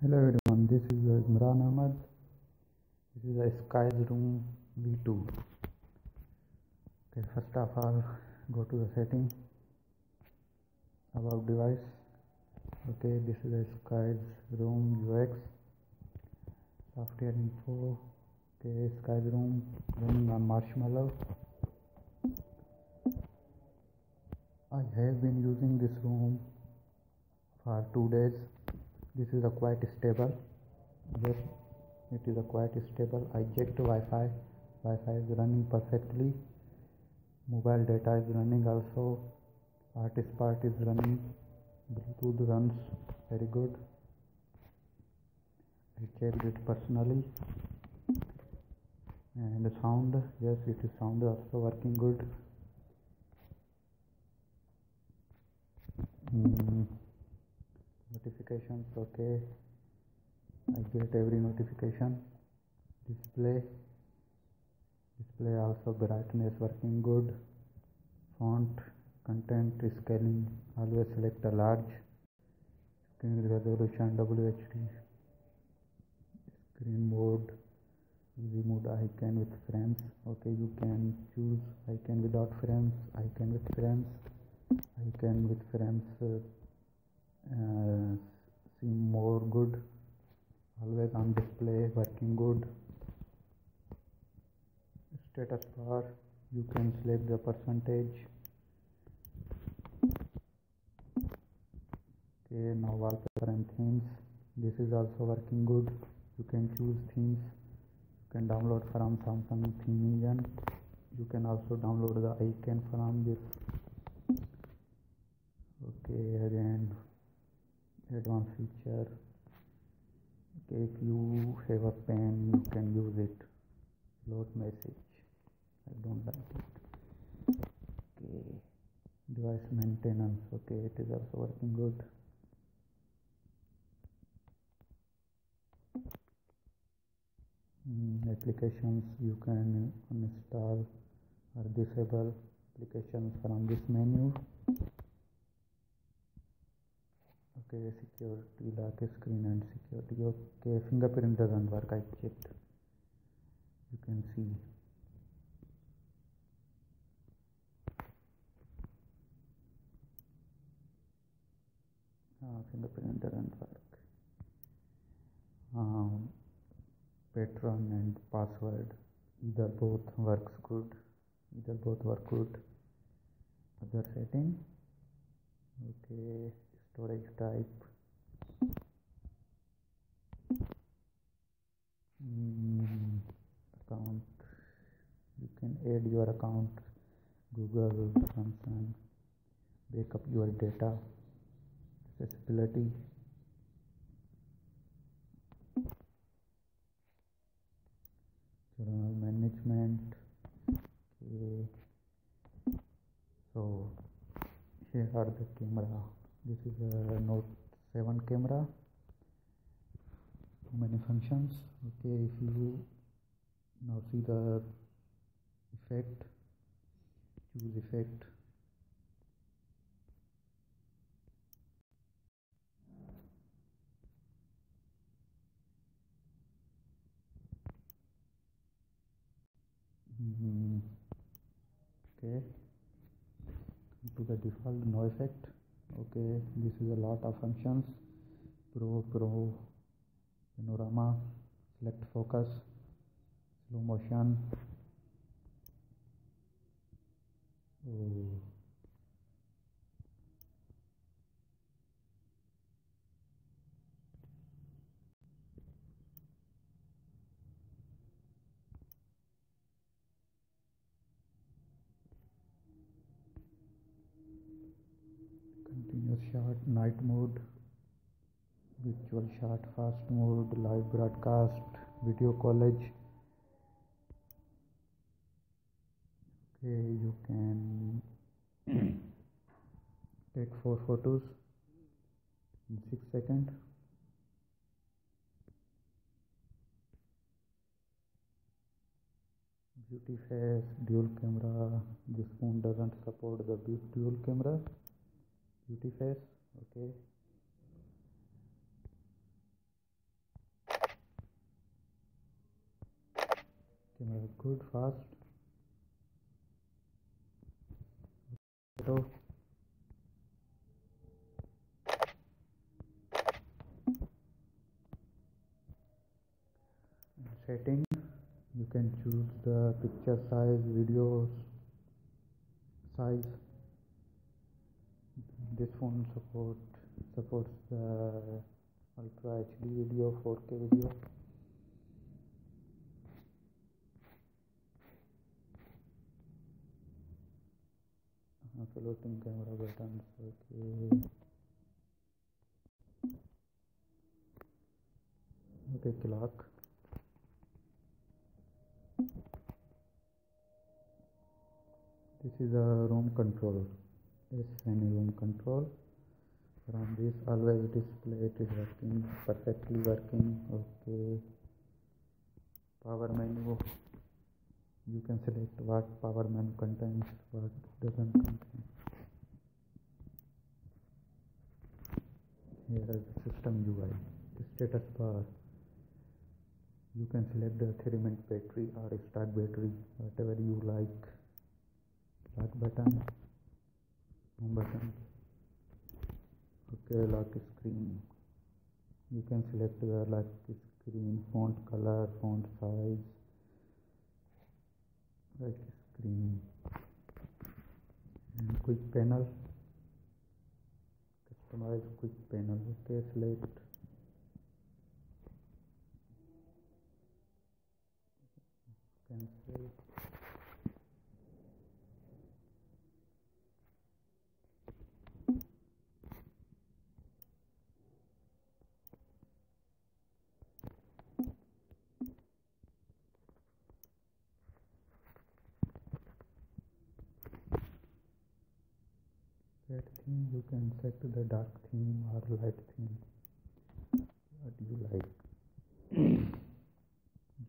Hello everyone, this is Emran Ahmad. This is a SkiesROM V2. Okay, first of all, go to the setting, about device. Okay, this is a SkiesROM UX, software info. Okay, SkiesROM running on Marshmallow. I have been using this ROM for 2 days. This is a quite stable. Yes, it is a quite stable. I checked Wi-Fi. Wi-Fi is running perfectly. Mobile data is running also. Artist part is running. Bluetooth runs very good. I checked it personally. And the sound, yes, it is sound also working good. Notifications, okay, I get every notification. Display also, brightness working good. Font, content, scaling, always select a large. Screen resolution WHD. Screen mode, easy mode, icon with frames. Okay, you can choose icon without frames, icon with frames, icon with frames. Seem more good, always on display, working good. Status bar, you can select the percentage. Okay, now wallpaper and themes. This is also working good. You can choose themes. You can download from Samsung Theme Engine. You can also download the icon from this. Okay, again. Advanced feature. Okay, if you have a pen, you can use it. Load message, I don't like it. Okay, device maintenance. Okay, it is also working good. Applications, you can uninstall or disable applications from this menu. Okay, security, lock screen and security. Okay, fingerprint doesn't work, I checked. You can see. Fingerprint doesn't work. Patron and password, either both work good. Other setting. Okay. Storage type, account, you can add your account, Google, Samsung, backup your data, accessibility, journal management. Okay. So here are the camera. This is a Note 7 camera. Too many functions. Okay, if you now see the effect, choose effect. Okay, to the default, no effect. Okay, this is a lot of functions. Pro, panorama, select focus, slow motion. Shot, night mode, virtual shot, fast mode, live broadcast, video collage. Okay, you can take 4 photos in 6 seconds. Beauty face, dual camera. This phone doesn't support the dual camera. Beauty face, okay. Camera is good, fast. Setting, you can choose the picture size, video size. This phone supports the Ultra HD video, 4K video. Floating camera buttons, okay. Okay, clock. This is a ROM control. Yes, and ROM control. From this, always display it is working, perfectly working. Okay. Power menu. You can select what power menu contains, what doesn't contain. Here is the system UI. The status bar. You can select the 3-minute battery or start battery, whatever you like. Lock button, home button. Okay, lock screen. You can select the lock screen, font color, font size. Lock screen. And quick panel. Customize quick panel. Okay, select. Cancel. That theme, you can set to the dark theme or light theme, what you like.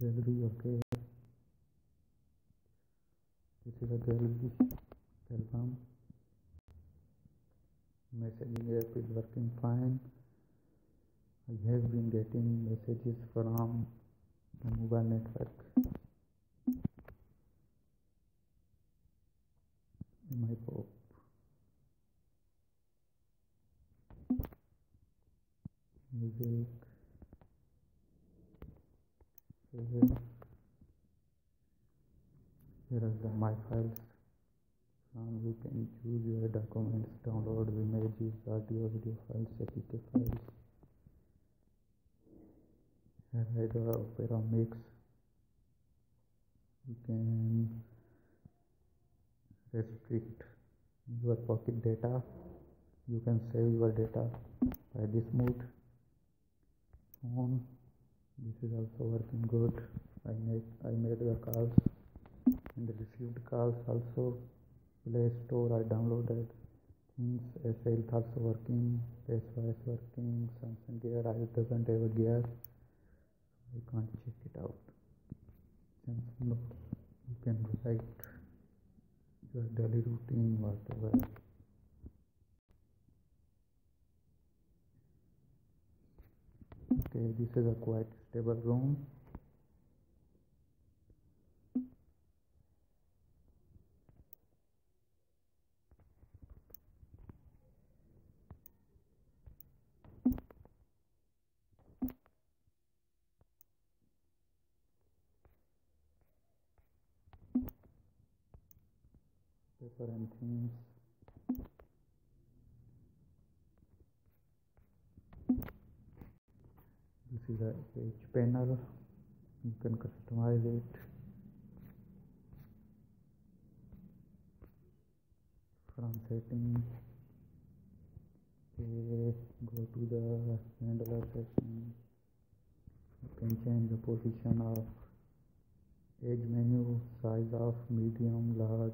Gallery, okay. This is a gallery album. Messaging app is working fine. I have been getting messages from the mobile network. My pop. Music. Here are the my files. Now you can choose your documents, download images, audio, video files, APK files. Here is the Opera Mix. You can restrict your pocket data. You can save your data by this mode. On. This is also working good. I made the calls. And received calls also. Play Store, I downloaded things. SL also working. SYS working. Samsung gear, I doesn't have a gear. I can't check it out. Samsung, you can write your daily routine, whatever. Okay, this is a quite stable ROM. Paper and themes. This is the Edge panel. You can customize it from settings. Okay, go to the handler section. You can change the position of edge menu, size of medium, large.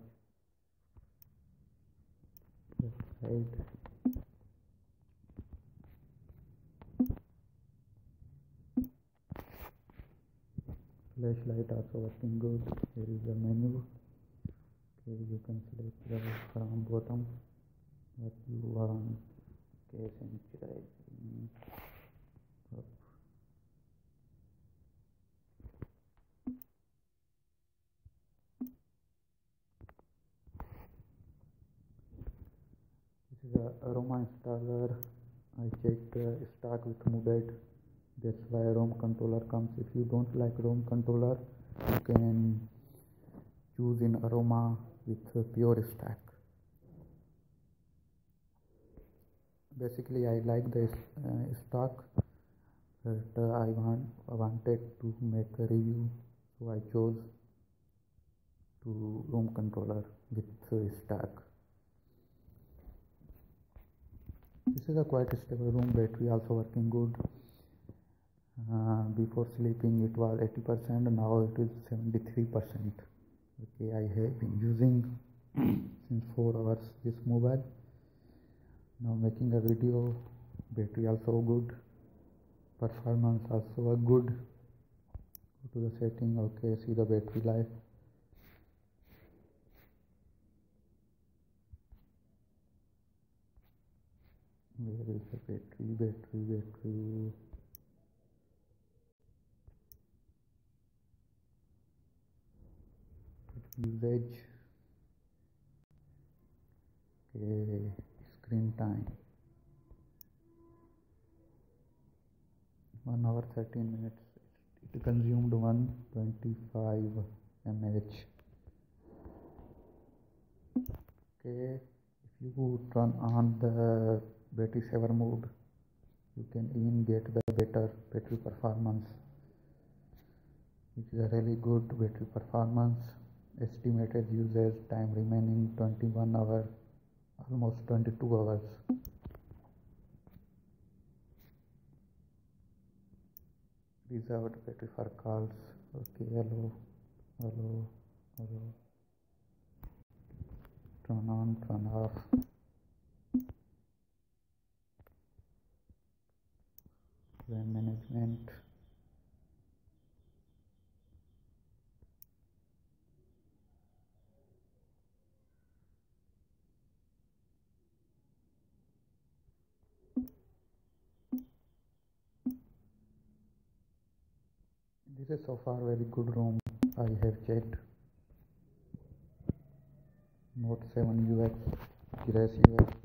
Right. Flashlight also working good. Here is the menu. Okay, you can select the from bottom what you want. Okay, centralizing up. Aroma installer, I checked stack with Mubed. That's why ROM controller comes. If you don't like ROM controller, you can choose in Aroma with pure stack. Basically, I like the stack, but I wanted to make a review, so I chose to ROM controller with stack. This is a quite stable ROM, battery also working good. Before sleeping it was 80%, now it is 73%. Okay, I have been using since 4 hours this mobile. Now making a video, battery also good, performance also a good. Go to the setting, okay, see the battery life. Where is the battery? Usage, okay, screen time 1 hour 13 minutes. It consumed 125 mAh. Okay, if you turn on the battery saver mode, you can even get the better battery performance. It is a really good battery performance. Estimated usage time remaining 21 hours, almost 22 hours. Reserved battery for calls. Okay, hello. Turn on, turn off. Then management. This is so far very good ROM I have checked. Note 7 UX, Grass UX.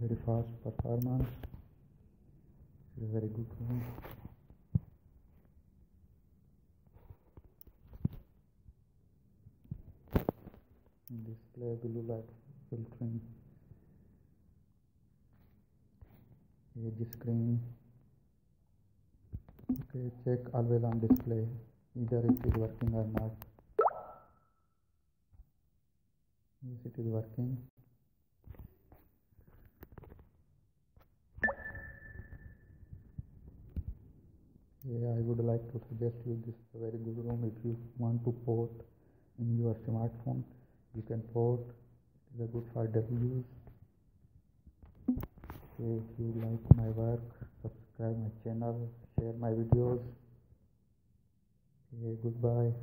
Very fast performance. This is very good ROM. Display blue light filtering, edge screen. Okay, check always on display, either it is working or not. Yes, it is working. Yeah, I would like to suggest you this very good ROM. If you want to port in your smartphone, you can port. It is a good for daily use. Okay, if you like my work, subscribe my channel, share my videos. Okay, goodbye.